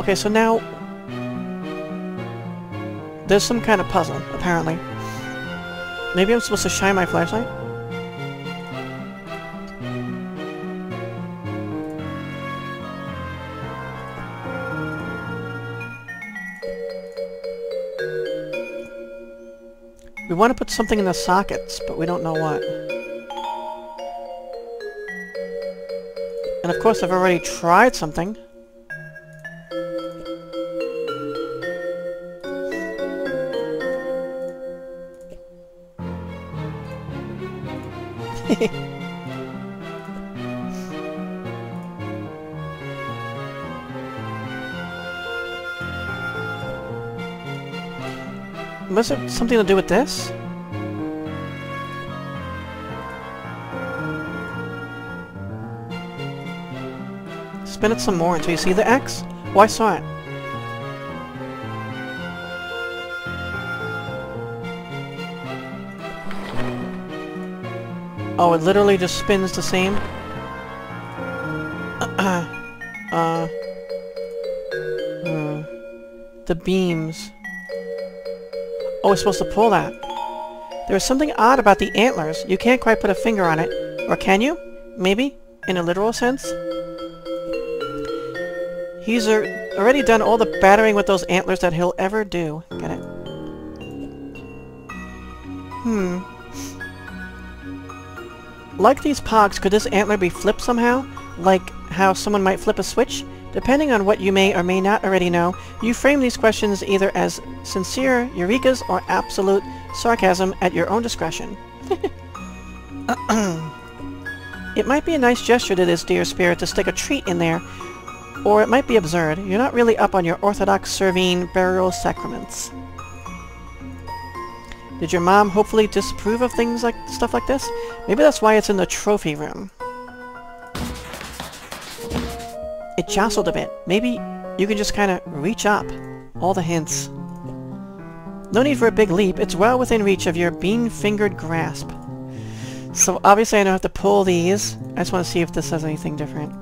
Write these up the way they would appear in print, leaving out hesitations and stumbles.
Okay, so now... there's some kind of puzzle, apparently. Maybe I'm supposed to shine my flashlight? We want to put something in the sockets, but we don't know what. And of course I've already tried something. Was it something to do with this? Spin it some more until you see the X? Oh, I saw it. Oh, it literally just spins the same? The beams. Oh, we're supposed to pull that. There is something odd about the antlers. You can't quite put a finger on it. Or can you? Maybe? In a literal sense? He's already done all the battering with those antlers that he'll ever do. Get it? Like these pogs, could this antler be flipped somehow? Like how someone might flip a switch? Depending on what you may or may not already know, you frame these questions either as sincere eurekas or absolute sarcasm at your own discretion. It might be a nice gesture to this dear spirit to stick a treat in there, or it might be absurd. You're not really up on your orthodox Servine burial sacraments. Did your mom hopefully disapprove of things like stuff like this? Maybe that's why it's in the trophy room. It jostled a bit. Maybe you can just kind of reach up. All the hints. No need for a big leap. It's well within reach of your bean-fingered grasp. So obviously I don't have to pull these. I just want to see if this says anything different.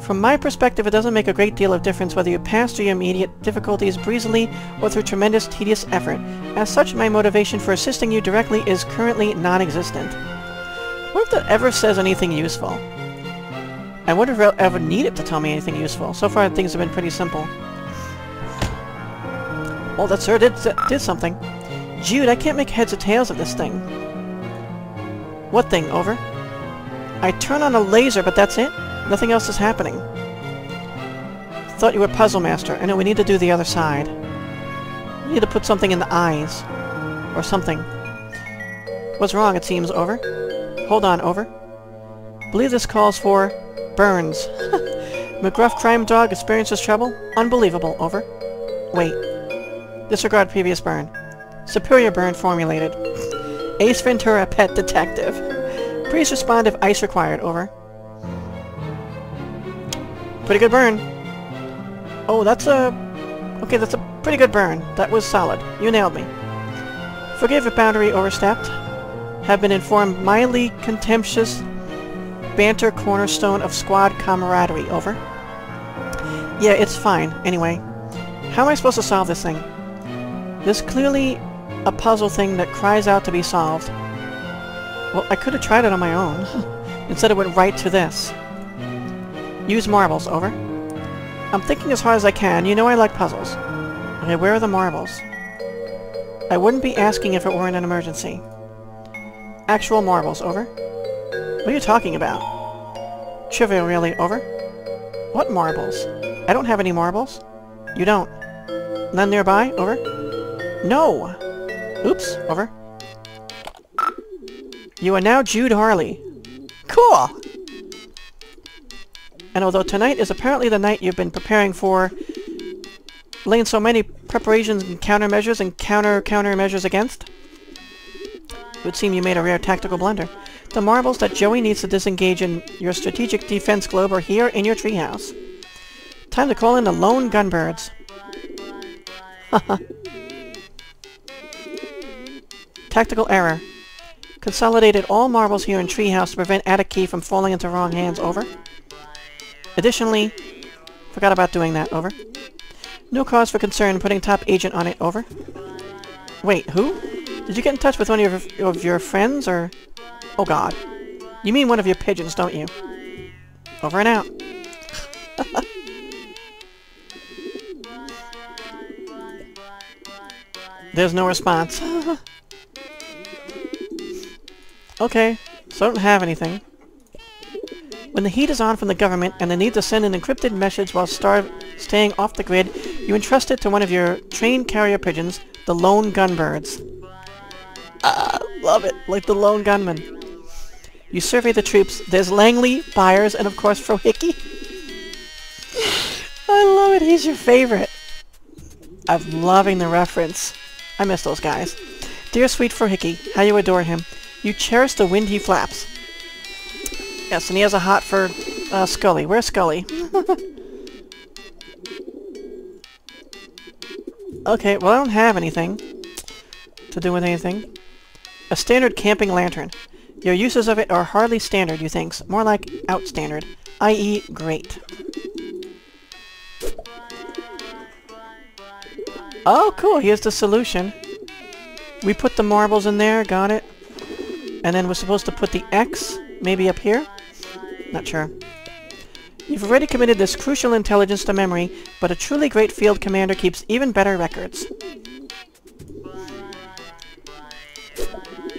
From my perspective, it doesn't make a great deal of difference whether you pass through your immediate difficulties breezily or through tremendous, tedious effort. As such, my motivation for assisting you directly is currently non-existent. What if that ever says anything useful? I wonder if I'll ever need it to tell me anything useful. So far, things have been pretty simple. Well, that sure did something. Jude, I can't make heads or tails of this thing. What thing, over? I turn on a laser, but that's it? Nothing else is happening. Thought you were Puzzle Master. I know, we need to do the other side. We need to put something in the eyes. Or something. What's wrong, it seems, over? Hold on, over. Believe this calls for... burns. McGruff crime dog experiences trouble? Unbelievable, over. Wait. Disregard previous burn. Superior burn formulated. Ace Ventura Pet Detective. Please respond if ice required, over. Pretty good burn. Oh, that's a... okay, that's a pretty good burn. That was solid. You nailed me. Forgive if boundary overstepped. Have been informed mildly contemptuous banter cornerstone of squad camaraderie, over. Yeah, it's fine. Anyway, how am I supposed to solve this thing? This clearly a puzzle thing that cries out to be solved. Well, I could have tried it on my own. Instead it went right to this. Use marbles, over. I'm thinking as hard as I can. You know I like puzzles. Okay, where are the marbles? I wouldn't be asking if it weren't an emergency. Actual marbles, over. What are you talking about? Trivial, really, over. What marbles? I don't have any marbles. You don't. None nearby, over. No! Oops, over. You are now Jude Harley. Cool! And although tonight is apparently the night you've been preparing for, laying so many preparations and countermeasures against, it would seem you made a rare tactical blunder. The marbles that Joey needs to disengage in your strategic defense globe are here in your treehouse. Time to call in the Lone Gunbirds. Haha. Tactical error. Consolidated all marbles here in treehouse to prevent attic key from falling into wrong hands, over. Additionally, forgot about doing that, over. No cause for concern, putting top agent on it, over. Wait, who? Did you get in touch with one of your friends, or... Oh god. You mean one of your pigeons, don't you? Over and out. There's no response. Okay, so I don't have anything. When the heat is on from the government and the need to send an encrypted message while staying off the grid, you entrust it to one of your train carrier pigeons, the Lone Gunbirds. Ah, love it, like the Lone Gunman. You survey the troops. There's Langley, Byers, and of course Frohike. I love it, he's your favorite. I'm loving the reference. I miss those guys. Dear sweet Frohike, how you adore him. You cherish the wind he flaps. Yes, and he has a hot for Scully. Where's Scully? Okay, well I don't have anything to do with anything. A standard camping lantern. Your uses of it are hardly standard, you think. More like outstandard, i.e. great. Oh, cool, here's the solution. We put the marbles in there, got it. And then we're supposed to put the X, maybe up here? Not sure. You've already committed this crucial intelligence to memory, but a truly great field commander keeps even better records.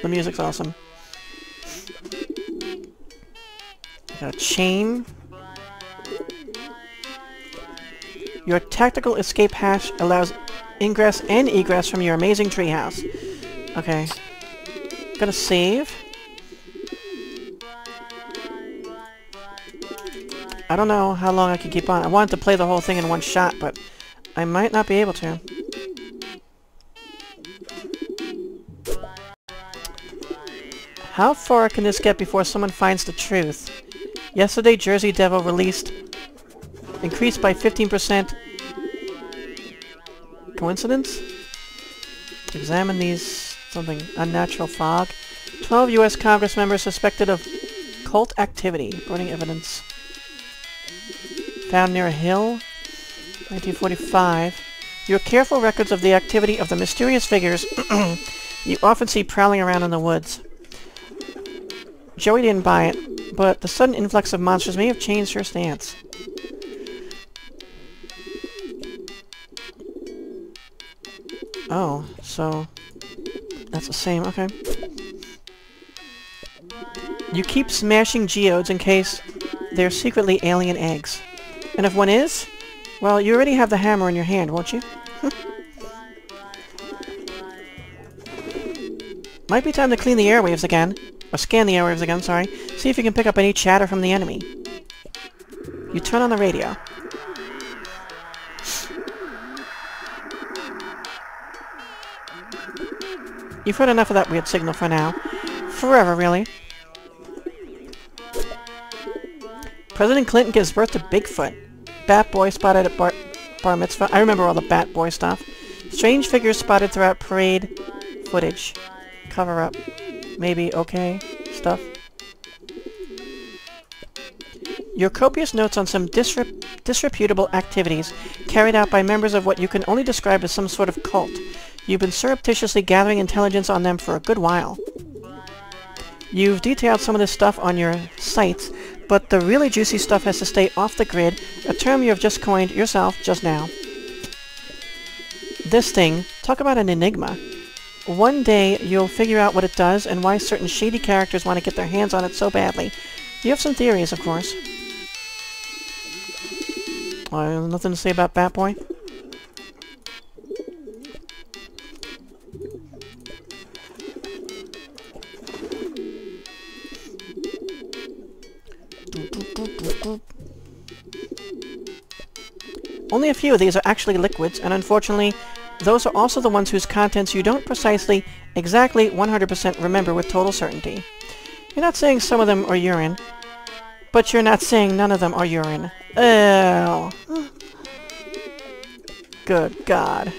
The music's awesome. Got a chain. Your tactical escape hatch allows ingress and egress from your amazing treehouse. Okay. Gonna save. I don't know how long I can keep on. I wanted to play the whole thing in one shot, but I might not be able to. How far can this get before someone finds the truth? Yesterday, Jersey Devil released increased by 15%. Coincidence? Examine these... something. Unnatural fog. 12 U.S. Congress members suspected of cult activity. Burning evidence. Found near a hill. 1945. Your careful records of the activity of the mysterious figures you often see prowling around in the woods. Joey didn't buy it, but the sudden influx of monsters may have changed her stance. Oh, so... that's the same, okay. You keep smashing geodes in case they're secretly alien eggs. And if one is, well, you already have the hammer in your hand, won't you? Might be time to clean the airwaves again. Or scan the airwaves again, sorry. See if you can pick up any chatter from the enemy. You turn on the radio. You've heard enough of that weird signal for now. Forever, really. President Clinton gives birth to Bigfoot. Batboy spotted at bar mitzvah. I remember all the Batboy stuff. Strange figures spotted throughout parade footage. Cover up. Maybe okay stuff. Your copious notes on some disreputable activities carried out by members of what you can only describe as some sort of cult. You've been surreptitiously gathering intelligence on them for a good while. You've detailed some of this stuff on your sites, but the really juicy stuff has to stay off the grid, a term you have just coined yourself just now. This thing, talk about an enigma. One day you'll figure out what it does and why certain shady characters want to get their hands on it so badly. You have some theories, of course. Well, nothing to say about Batboy. Only a few of these are actually liquids, and unfortunately, those are also the ones whose contents you don't precisely, exactly 100% remember with total certainty. You're not saying some of them are urine, but you're not saying none of them are urine. Ew. Good God.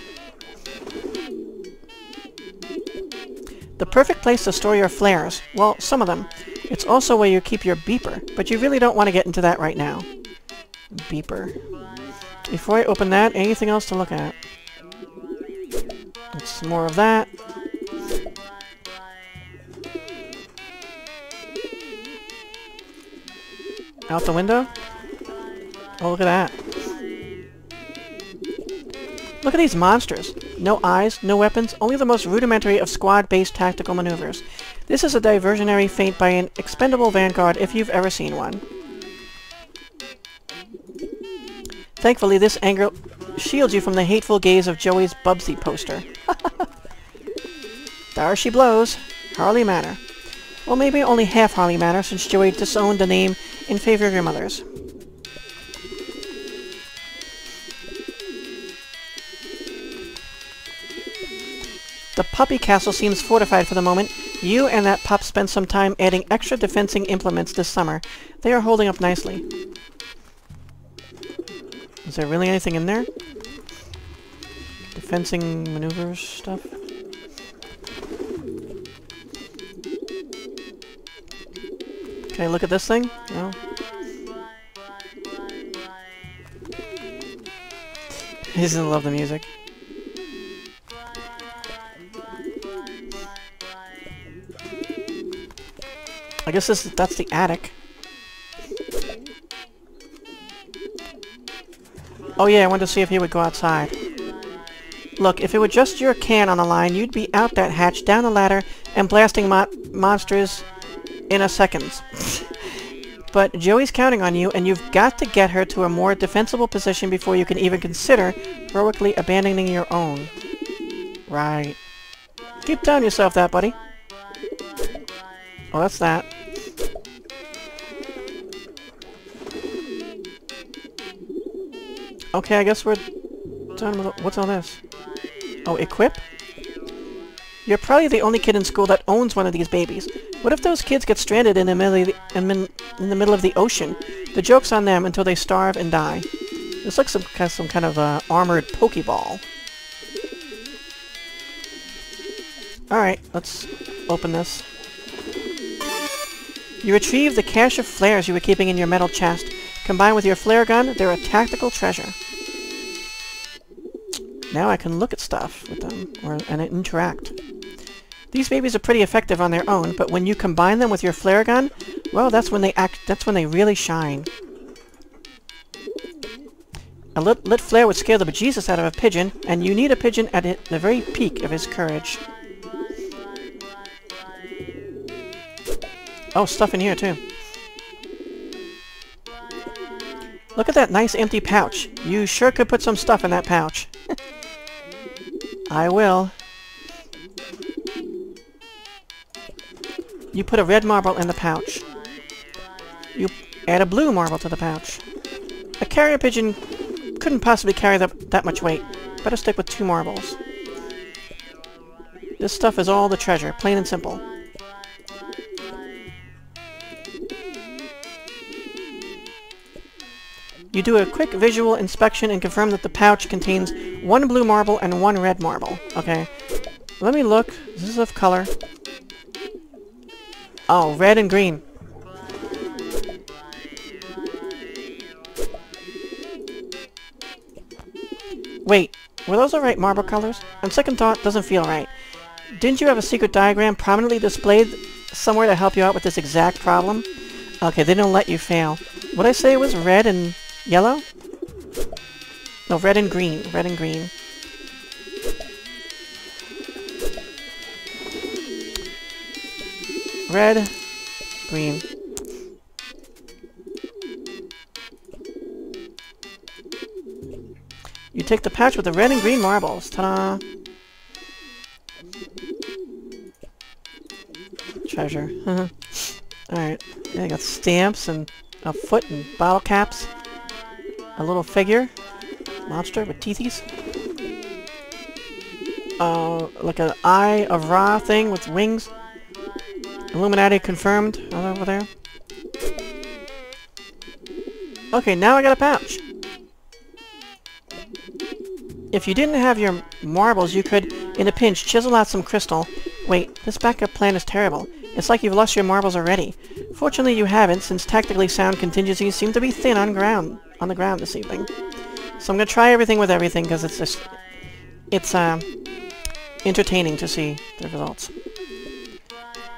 The perfect place to store your flares. Well, some of them. It's also where you keep your beeper, but you really don't want to get into that right now. beeper. Before I open that, anything else to look at? It's more of that. Out the window? Oh, look at that. Look at these monsters. No eyes, no weapons, only the most rudimentary of squad-based tactical maneuvers. This is a diversionary feint by an expendable vanguard if you've ever seen one. Thankfully, this angle shields you from the hateful gaze of Joey's Bubsy poster. There she blows. Harley Manor. Well, maybe only half Harley Manor, since Joey disowned the name in favor of your mother's. The Puppy Castle seems fortified for the moment. You and that pup spent some time adding extra defensing implements this summer. They are holding up nicely. Is there really anything in there? Defensing maneuvers stuff? Can I look at this thing? No. He doesn't love the music. I guess that's the attic. Oh yeah, I wanted to see if he would go outside. Look, if it were just your can on the line, you'd be out that hatch, down the ladder, and blasting monsters in a second. But Joey's counting on you, and you've got to get her to a more defensible position before you can even consider heroically abandoning your own. Right. Keep telling yourself that, buddy. Oh, that's that. Okay, I guess we're done with... What's all this? Oh, equip? You're probably the only kid in school that owns one of these babies. What if those kids get stranded in the middle of the ocean? The joke's on them until they starve and die. This looks like some kind of armored Pokeball. Alright, let's open this. You retrieve the cache of flares you were keeping in your metal chest. Combined with your flare gun, they're a tactical treasure. Now I can look at stuff with them, and interact. These babies are pretty effective on their own, but when you combine them with your flare gun, well, that's when they really shine. A lit flare would scare the bejesus out of a pigeon, and you need a pigeon at the very peak of his courage. Oh, stuff in here, too. Look at that nice empty pouch. You sure could put some stuff in that pouch. I will. You put a red marble in the pouch. You add a blue marble to the pouch. A carrier pigeon couldn't possibly carry that much weight. Better stick with 2 marbles. This stuff is all the treasure, plain and simple. You do a quick visual inspection and confirm that the pouch contains 1 blue marble and 1 red marble. Okay. Let me look. This is of color. Oh, red and green. Wait. Were those the right marble colors? On second thought, doesn't feel right. Didn't you have a secret diagram prominently displayed somewhere to help you out with this exact problem? Okay, they don't let you fail. What'd I say? It was red and... yellow? No, red and green. Red and green. Red. Green. You take the pouch with the red and green marbles. Ta-da! Treasure. Alright. Yeah, I got stamps and a foot and bottle caps. A little figure. Monster with teethies. Like an Eye of Ra thing with wings. Illuminati confirmed over there. Okay, now I got a pouch. If you didn't have your marbles, you could, in a pinch, chisel out some crystal. Wait, this backup plan is terrible. It's like you've lost your marbles already. Fortunately, you haven't, since tactically sound contingencies seem to be thin on ground. on the ground this evening. So I'm going to try everything with everything, because it's just... it's, entertaining to see the results.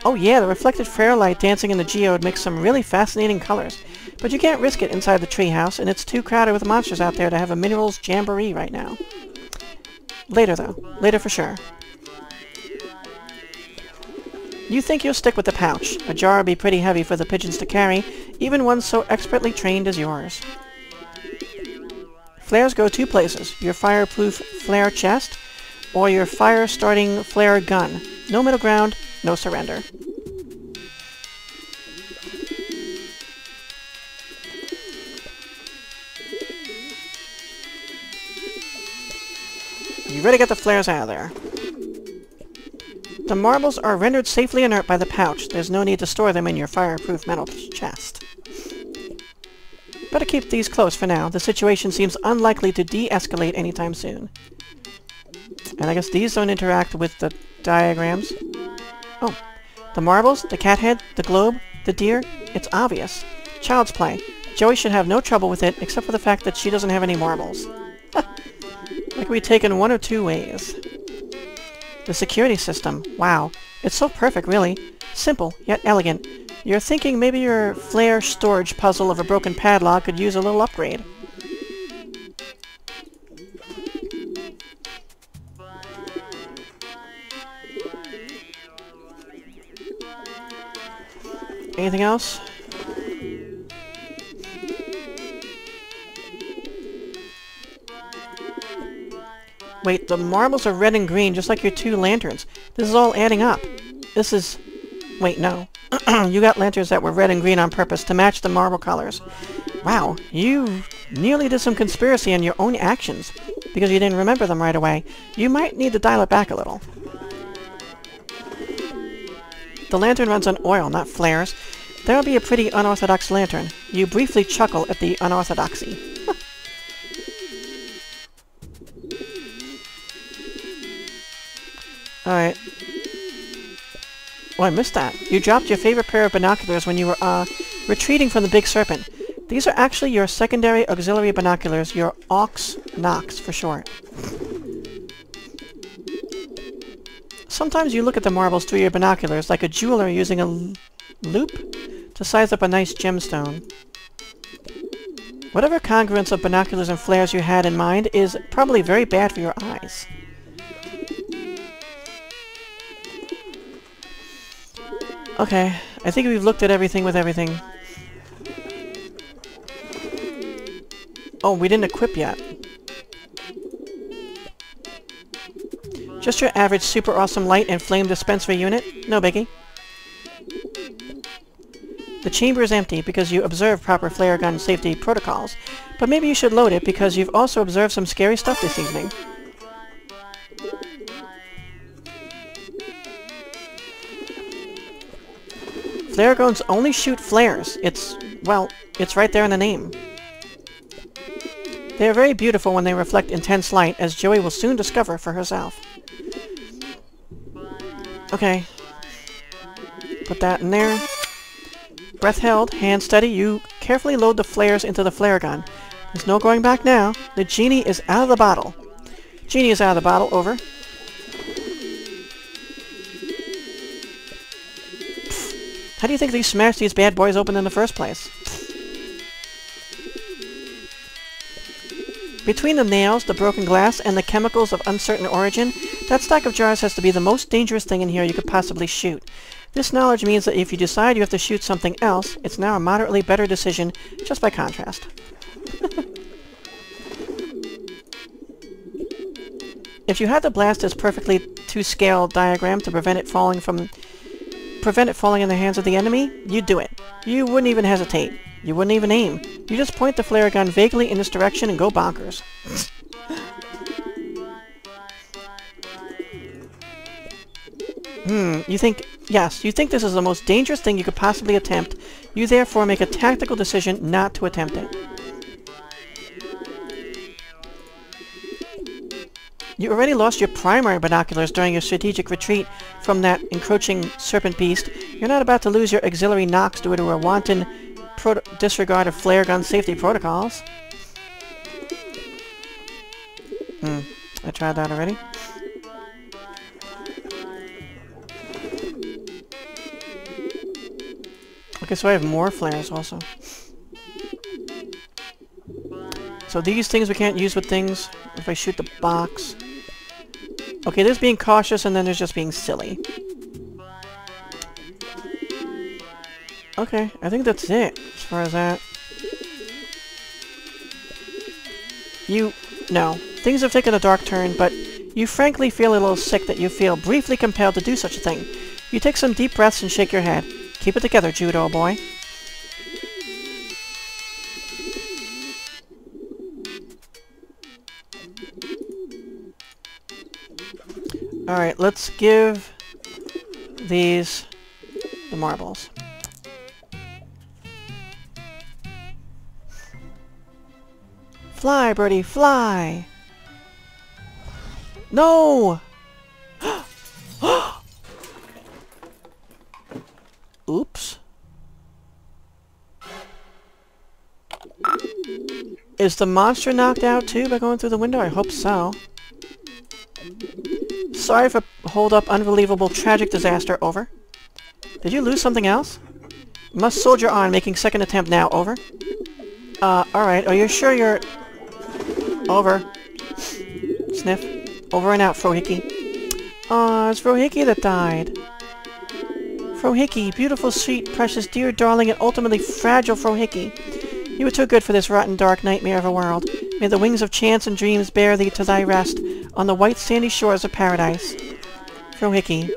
Oh yeah, the reflected fairlight dancing in the geode makes some really fascinating colors. But you can't risk it inside the treehouse, and it's too crowded with monsters out there to have a minerals jamboree right now. Later, though. Later for sure. You think you'll stick with the pouch. A jar would be pretty heavy for the pigeons to carry, even one so expertly trained as yours. Flares go two places, your fireproof flare chest, or your fire-starting flare gun. No middle ground, no surrender. You ready to get the flares out of there. The marbles are rendered safely inert by the pouch. There's no need to store them in your fireproof metal chest. Better keep these close for now. The situation seems unlikely to de-escalate anytime soon. And I guess these don't interact with the diagrams. Oh. The marbles, the cat head, the globe, the deer. It's obvious. Child's play. Joey should have no trouble with it, except for the fact that she doesn't have any marbles. That could be taken one of two ways. The security system. Wow. It's so perfect, really. Simple, yet elegant. You're thinking maybe your flare storage puzzle of a broken padlock could use a little upgrade. Anything else? Wait, the marbles are red and green, just like your two lanterns. This is all adding up. This is... wait, no. You got lanterns that were red and green on purpose to match the marble colors. Wow, you nearly did some conspiracy in your own actions, because you didn't remember them right away. You might need to dial it back a little. The lantern runs on oil, not flares. That'll be a pretty unorthodox lantern. You briefly chuckle at the unorthodoxy. Alright. Oh, I missed that. You dropped your favorite pair of binoculars when you were, retreating from the big serpent. These are actually your secondary auxiliary binoculars, your aux-nox for short. Sometimes you look at the marbles through your binoculars like a jeweler using a loop to size up a nice gemstone. Whatever congruence of binoculars and flares you had in mind is probably very bad for your eyes. Okay, I think we've looked at everything with everything. Oh, we didn't equip yet. Just your average super awesome light and flame dispenser unit? No biggie. The chamber is empty because you observe proper flare gun safety protocols, but maybe you should load it because you've also observed some scary stuff this evening. Flare guns only shoot flares. It's, well, it's right there in the name. They are very beautiful when they reflect intense light, as Joey will soon discover for herself. Okay. Put that in there. Breath held, hand steady. You carefully load the flares into the flare gun. There's no going back now. The genie is out of the bottle. Genie is out of the bottle. Over. How do you think they smashed these bad boys open in the first place? Between the nails, the broken glass, and the chemicals of uncertain origin, that stack of jars has to be the most dangerous thing in here you could possibly shoot. This knowledge means that if you decide you have to shoot something else, it's now a moderately better decision, just by contrast. If you had to blast this perfectly to-scale diagram to prevent it falling in the hands of the enemy, you'd do it. You wouldn't even hesitate. You wouldn't even aim. You just point the flare gun vaguely in this direction and go bonkers. You think this is the most dangerous thing you could possibly attempt. You therefore make a tactical decision not to attempt it. You already lost your primary binoculars during your strategic retreat from that encroaching serpent beast. You're not about to lose your auxiliary nox due to a wanton disregard of flare gun safety protocols. I tried that already. Okay, so I have more flares also. So these things we can't use with things. If I shoot the box... Okay, there's being cautious and then there's just being silly. Okay, I think that's it as far as that. You... No. Things have taken a dark turn, but you frankly feel a little sick that you feel briefly compelled to do such a thing. You take some deep breaths and shake your head. Keep it together, Jude, old boy. Alright, let's give these the marbles. Fly, birdie, fly! No! Oops. Is the monster knocked out too by going through the window? I hope so. Sorry for hold up, unbelievable, tragic disaster, over. Did you lose something else? Must soldier on, making second attempt now, over. Alright, are you sure you're... Over. Sniff. Over and out, Frohike. Aw, it's Frohike that died. Frohike, beautiful, sweet, precious, dear, darling, and ultimately fragile Frohike. You were too good for this rotten, dark nightmare of a world. May the wings of chance and dreams bear thee to thy rest on the white sandy shores of paradise. Frohike.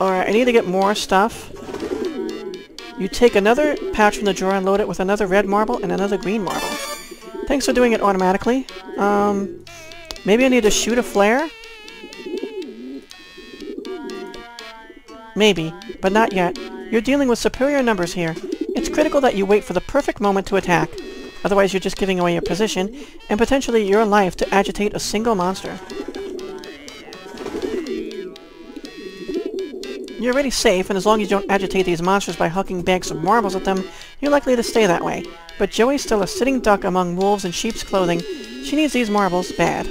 Alright, I need to get more stuff. You take another pouch from the drawer and load it with another red marble and another green marble. Thanks for doing it automatically. Maybe I need to shoot a flare? Maybe, but not yet. You're dealing with superior numbers here. It's critical that you wait for the perfect moment to attack. Otherwise you're just giving away your position, and potentially your life, to agitate a single monster. You're already safe, and as long as you don't agitate these monsters by hucking bags of marbles at them, you're likely to stay that way. But Joey's still a sitting duck among wolves in sheep's clothing. She needs these marbles bad.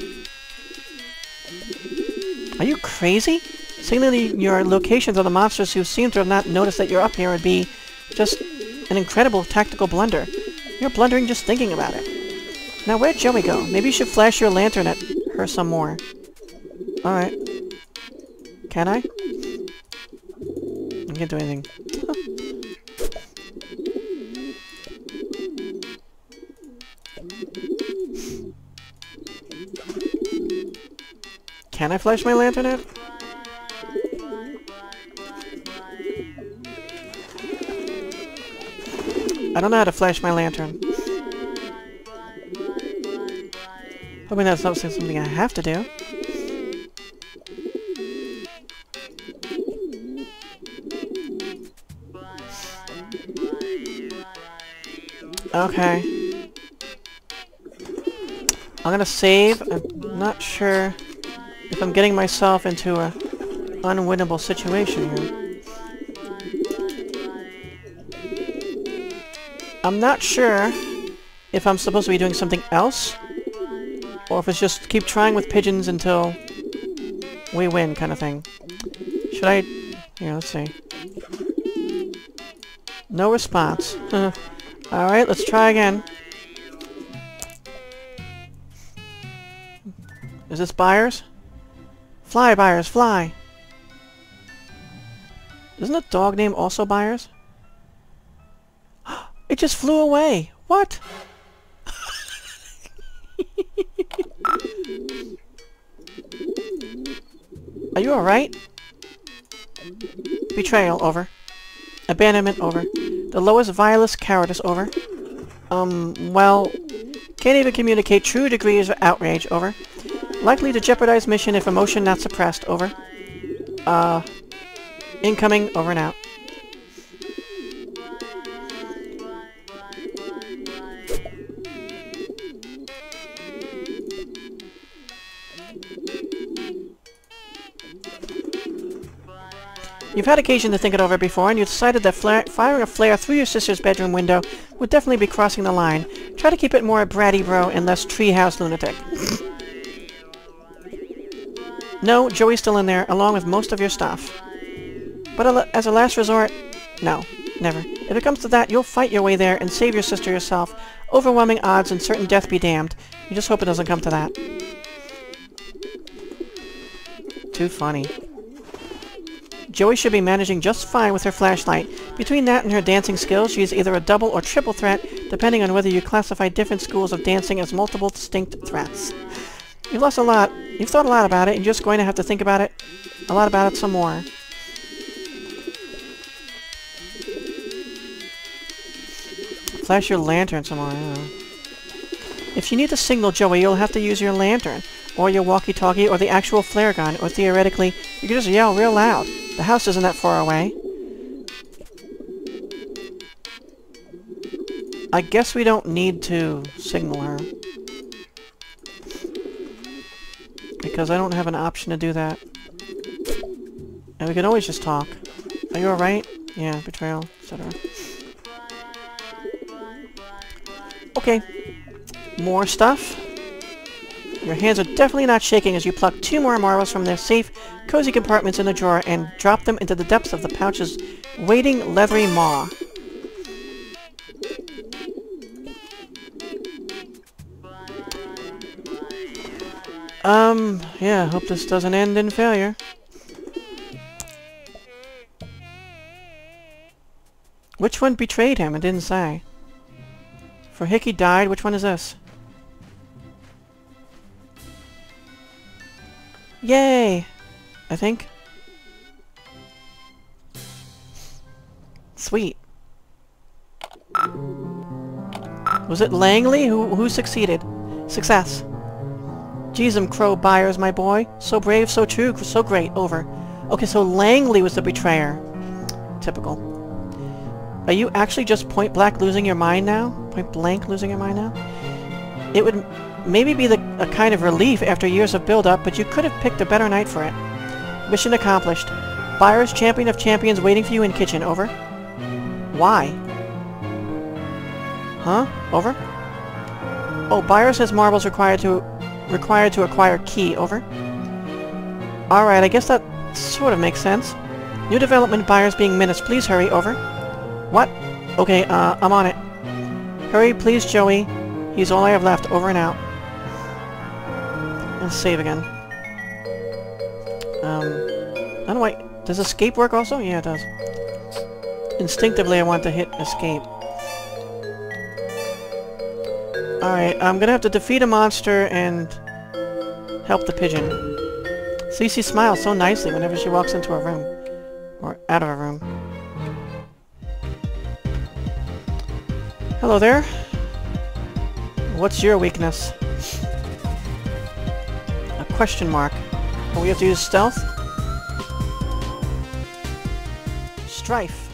Are you crazy? Signaling your location to the monsters who seem to have not noticed that you're up here would be just an incredible tactical blunder. You're blundering just thinking about it. Now where'd Joey go? Maybe you should flash your lantern at her some more. Alright. Can I? I can't do anything. Can I flash my lantern at? I don't know how to flash my lantern. Hoping that's not something I have to do. Okay. I'm gonna save. I'm not sure if I'm getting myself into an unwinnable situation here. I'm not sure if I'm supposed to be doing something else, or if it's just keep trying with pigeons until we win kind of thing. Should I... Here, let's see. No response. Alright, let's try again. Is this Byers? Fly, Byers, fly! Isn't the dog name also Byers? It just flew away. What? Are you alright? Betrayal, over. Abandonment, over. The lowest, vilest cowardice, over. Well... Can't even communicate true degrees of outrage, over. Likely to jeopardize mission if emotion not suppressed, over. Incoming, over and out. You've had occasion to think it over before, and you decided that firing a flare through your sister's bedroom window would definitely be crossing the line. Try to keep it more bratty bro and less treehouse lunatic. No, Joey's still in there, along with most of your stuff. But as a last resort... No, never. If it comes to that, you'll fight your way there and save your sister yourself. Overwhelming odds and certain death be damned. You just hope it doesn't come to that. Too funny. Joey should be managing just fine with her flashlight. Between that and her dancing skills, she is either a double or triple threat, depending on whether you classify different schools of dancing as multiple distinct threats. You've lost a lot. You've thought a lot about it, and you're just going to have to think about it, a lot about it some more. Flash your lantern some more. Yeah. If you need to signal Joey, you'll have to use your lantern, or your walkie-talkie, or the actual flare gun, or theoretically, you can just yell real loud. The house isn't that far away. I guess we don't need to signal her. Because I don't have an option to do that. And we can always just talk. Are you alright? Yeah, betrayal, etc. Okay. More stuff. Your hands are definitely not shaking as you pluck two more marbles from their safe, cozy compartments in the drawer and drop them into the depths of the pouch's waiting leathery maw. Yeah, hope this doesn't end in failure. Which one betrayed him? It didn't say. Frohike died, which one is this? Yay! I think. Sweet. Was it Langley? Who succeeded? Success. Jeezum Crow Byers, my boy. So brave, so true, so great. Over. Okay, so Langley was the betrayer. Typical. Are you actually just point blank losing your mind now? It would maybe be a kind of relief after years of build-up, but you could have picked a better night for it. Mission accomplished. Byers, champion of champions, waiting for you in kitchen. Over. Why? Huh? Over? Oh, Byers has marbles required to acquire key. Over. Alright, I guess that sort of makes sense. New development, Byers being menaced. Please hurry. Over. What? Okay, I'm on it. Hurry, please, Joey. He's all I have left. Over and out. Let's save again. I don't know why... Does escape work also? Yeah, it does. Instinctively, I want to hit escape. Alright, I'm gonna have to defeat a monster and help the pigeon. Cece smiles so nicely whenever she walks into a room. Or out of a room. Hello there. What's your weakness? A question mark. Oh, we have to use stealth? Strife.